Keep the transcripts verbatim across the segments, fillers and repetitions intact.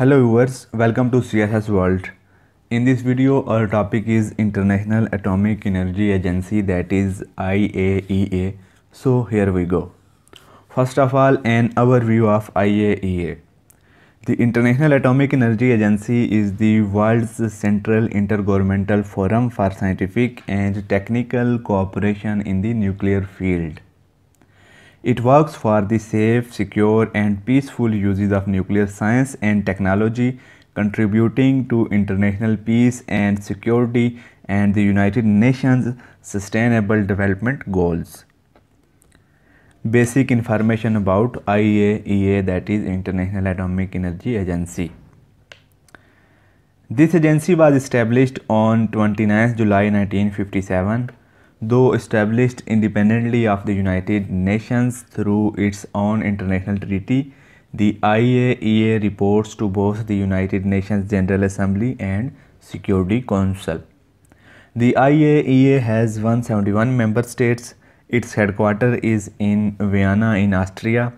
Hello viewers, welcome to C S S World. In this video our topic is International Atomic Energy Agency, that is I A E A. So here we go. First of all, an overview of I A E A. The International Atomic Energy Agency is the world's central intergovernmental forum for scientific and technical cooperation in the nuclear field. It works for the safe, secure and peaceful uses of nuclear science and technology, contributing to international peace and security and the United Nations Sustainable Development Goals. Basic information about I A E A, that is International Atomic Energy Agency. This agency was established on twenty-ninth July nineteen fifty-seven. Though established independently of the United Nations through its own international treaty, the I A E A reports to both the United Nations General Assembly and Security Council. The I A E A has one hundred seventy-one member states. Its headquarters is in Vienna in Austria.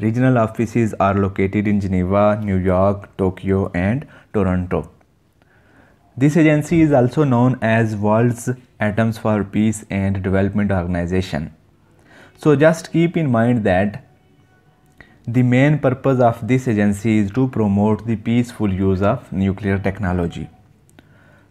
Regional offices are located in Geneva, New York, Tokyo and Toronto. This agency is also known as World's Atoms for Peace and Development Organization. So just keep in mind that the main purpose of this agency is to promote the peaceful use of nuclear technology.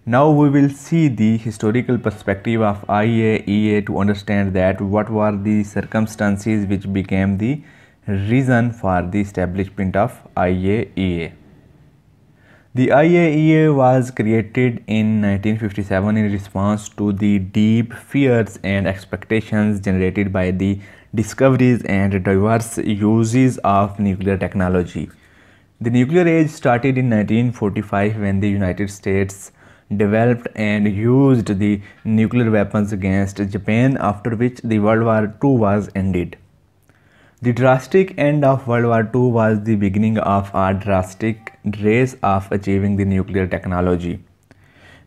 Now we will see the historical perspective of I A E A to understand that what were the circumstances which became the reason for the establishment of I A E A. The I A E A was created in nineteen fifty-seven in response to the deep fears and expectations generated by the discoveries and diverse uses of nuclear technology. The nuclear age started in nineteen forty-five when the United States developed and used the nuclear weapons against Japan, after which the World War Two was ended. The drastic end of World War Two was the beginning of our drastic race of achieving the nuclear technology.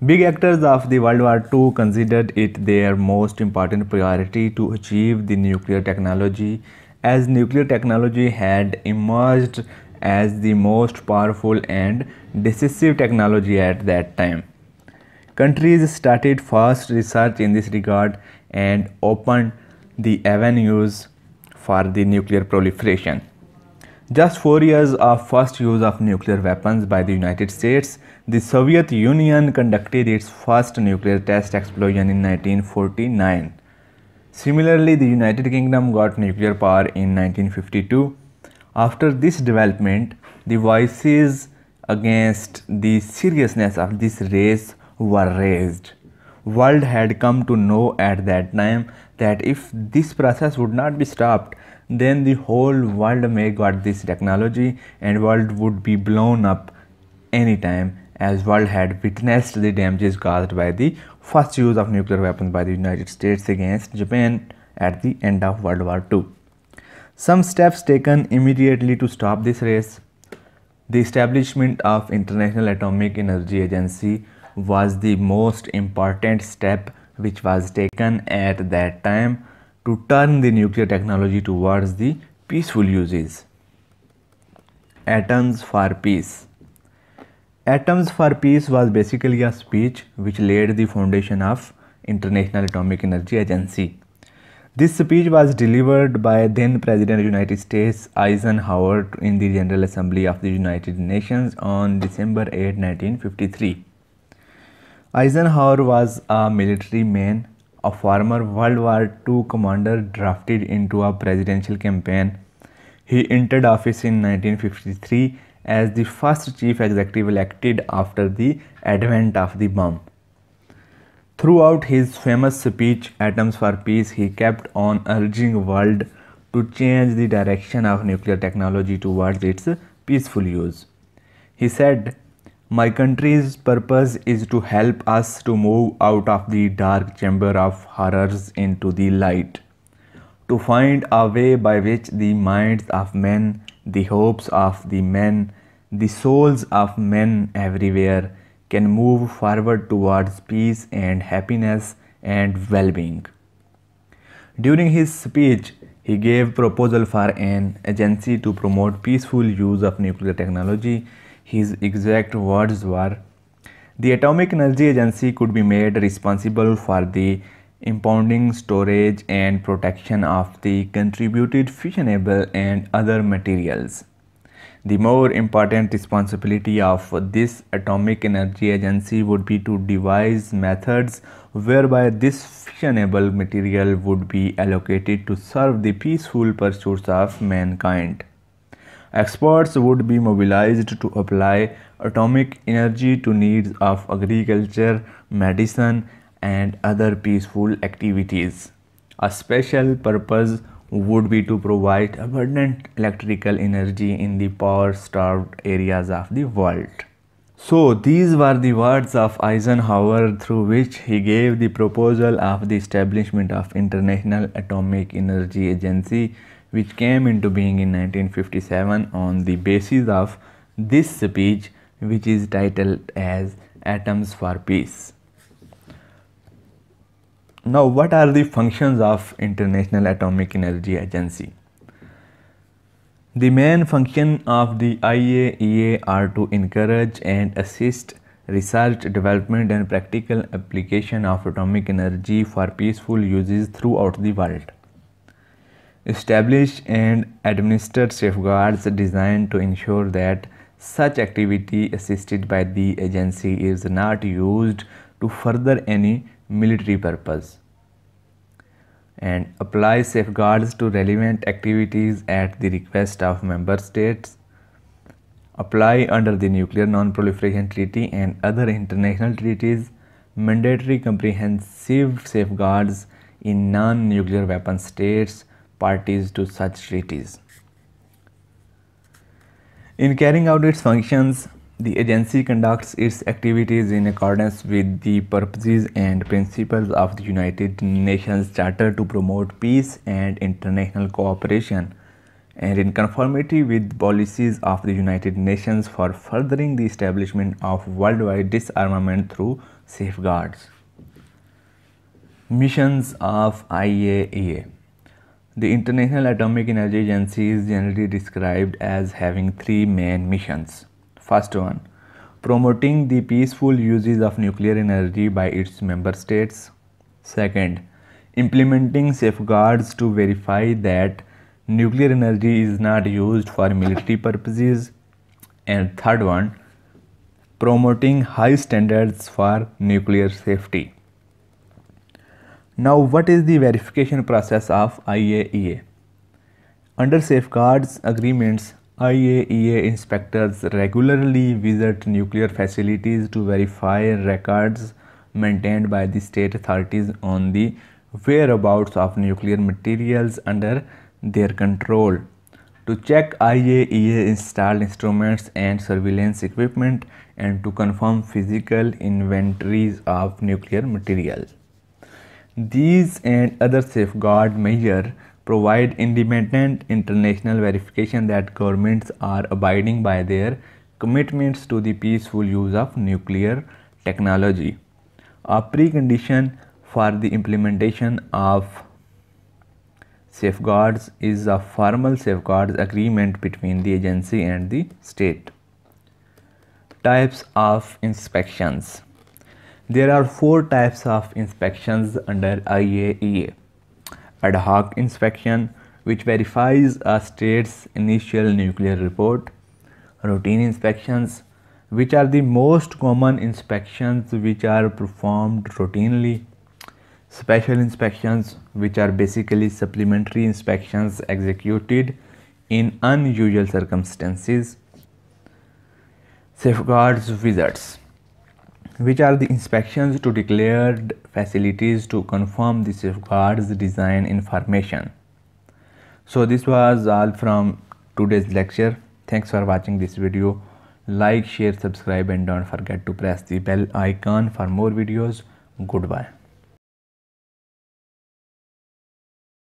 Big actors of the World War Two considered it their most important priority to achieve the nuclear technology, as nuclear technology had emerged as the most powerful and decisive technology at that time. Countries started fast research in this regard and opened the avenues for the nuclear proliferation. Just four years of first use of nuclear weapons by the United States, the Soviet Union conducted its first nuclear test explosion in nineteen forty-nine. Similarly, the United Kingdom got nuclear power in nineteen fifty-two. After this development, the voices against the seriousness of this race were raised. World had come to know at that time that if this process would not be stopped, then the whole world may got this technology and world would be blown up anytime, as world had witnessed the damages caused by the first use of nuclear weapons by the United States against Japan at the end of World War Two. Some steps taken immediately to stop this race. The establishment of International Atomic Energy Agency was the most important step which was taken at that time to turn the nuclear technology towards the peaceful uses. Atoms for Peace. Atoms for Peace was basically a speech which laid the foundation of International Atomic Energy Agency. This speech was delivered by then President of the United States Eisenhower in the General Assembly of the United Nations on December eighth nineteen fifty-three. Eisenhower was a military man, a former World War Two commander drafted into a presidential campaign. He entered office in nineteen fifty-three as the first chief executive elected after the advent of the bomb. Throughout his famous speech, Atoms for Peace, he kept on urging world to change the direction of nuclear technology towards its peaceful use. He said, "My country's purpose is to help us to move out of the dark chamber of horrors into the light, to find a way by which the minds of men, the hopes of the men, the souls of men everywhere can move forward towards peace and happiness and well-being." During his speech, He gave proposal for an agency to promote peaceful use of nuclear technology. His exact words were, "The Atomic Energy Agency could be made responsible for the impounding, storage and protection of the contributed fissionable and other materials. The more important responsibility of this Atomic Energy Agency would be to devise methods whereby this fissionable material would be allocated to serve the peaceful pursuits of mankind. Experts would be mobilized to apply atomic energy to needs of agriculture, medicine, and other peaceful activities. A special purpose would be to provide abundant electrical energy in the power-starved areas of the world." So these were the words of Eisenhower through which he gave the proposal of the establishment of International Atomic Energy Agency, which came into being in nineteen fifty-seven on the basis of this speech, which is titled as Atoms for Peace. Now, what are the functions of International Atomic Energy Agency? The main function of the I A E A are to encourage and assist research, development and practical application of atomic energy for peaceful uses throughout the world. Establish and administer safeguards designed to ensure that such activity assisted by the agency is not used to further any military purpose, and apply safeguards to relevant activities at the request of member states, apply under the Nuclear Non-Proliferation Treaty and other international treaties mandatory comprehensive safeguards in non-nuclear weapon states parties to such treaties. In carrying out its functions, the agency conducts its activities in accordance with the purposes and principles of the United Nations Charter to promote peace and international cooperation, and in conformity with policies of the United Nations for furthering the establishment of worldwide disarmament through safeguards. Missions of I A E A. The International Atomic Energy Agency is generally described as having three main missions. First one, promoting the peaceful uses of nuclear energy by its member states. Second, implementing safeguards to verify that nuclear energy is not used for military purposes. And third one, promoting high standards for nuclear safety. Now, what is the verification process of I A E A? Under safeguards agreements, I A E A inspectors regularly visit nuclear facilities to verify records maintained by the state authorities on the whereabouts of nuclear materials under their control, to check I A E A installed instruments and surveillance equipment, and to confirm physical inventories of nuclear materials. These and other safeguard measures provide independent international verification that governments are abiding by their commitments to the peaceful use of nuclear technology. A precondition for the implementation of safeguards is a formal safeguards agreement between the agency and the state. Types of inspections. There are four types of inspections under I A E A. Ad hoc inspection, which verifies a state's initial nuclear report. Routine inspections, which are the most common inspections which are performed routinely. Special inspections, which are basically supplementary inspections executed in unusual circumstances. Safeguards visits, which are the inspections to declared facilities to confirm the safeguards design information. So this was all from today's lecture. Thanks for watching this video. Like, share, subscribe and don't forget to press the bell icon for more videos. Goodbye.